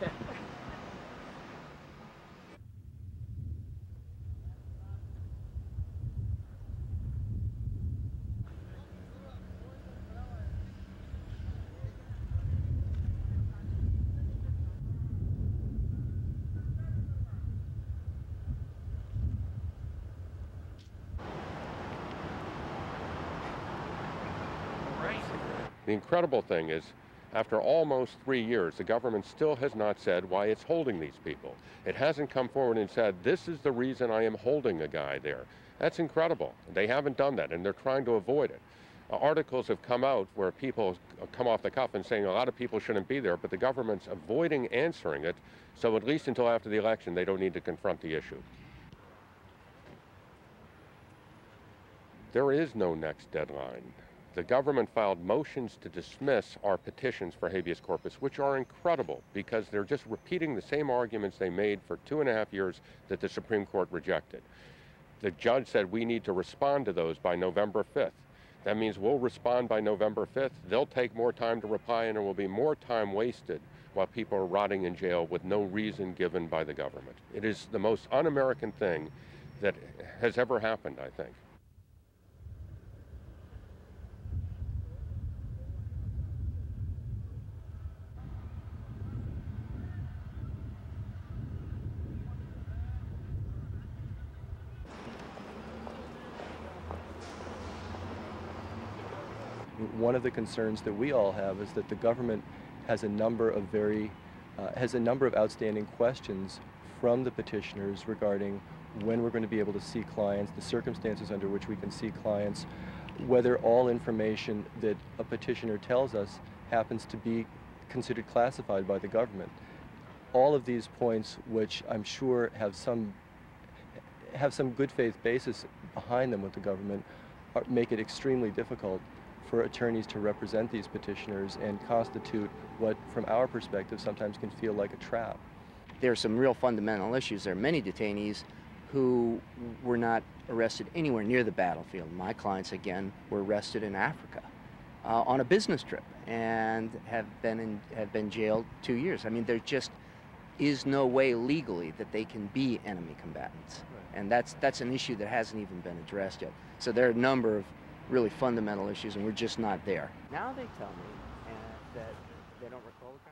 Yeah. The incredible thing is, after almost 3 years, the government still has not said why it's holding these people. It hasn't come forward and said, this is the reason I am holding a guy there. That's incredible. They haven't done that, and they're trying to avoid it. Articles have come out where people come off the cuff and saying a lot of people shouldn't be there, but the government's avoiding answering it, so at least until after the election, they don't need to confront the issue. There is no next deadline. The government filed motions to dismiss our petitions for habeas corpus, which are incredible because they're just repeating the same arguments they made for 2.5 years that the Supreme Court rejected. The judge said we need to respond to those by November 5th. That means we'll respond by November 5th. They'll take more time to reply, and there will be more time wasted while people are rotting in jail with no reason given by the government. It is the most un-American thing that has ever happened, I think. One of the concerns that we all have is that the government has a number of outstanding questions from the petitioners regarding when we're going to be able to see clients, the circumstances under which we can see clients, whether all information that a petitioner tells us happens to be considered classified by the government. All of these points, which I'm sure have some good faith basis behind them with the government, make it extremely difficult for attorneys to represent these petitioners and constitute what, from our perspective, sometimes can feel like a trap. There are some real fundamental issues. There are many detainees who were not arrested anywhere near the battlefield. My clients, again, were arrested in Africa on a business trip and have been jailed 2 years. I mean, there just is no way legally that they can be enemy combatants. Right. And that's an issue that hasn't even been addressed yet. So there are a number of really fundamental issues, and we're just not there. Now they tell me that they don't recall the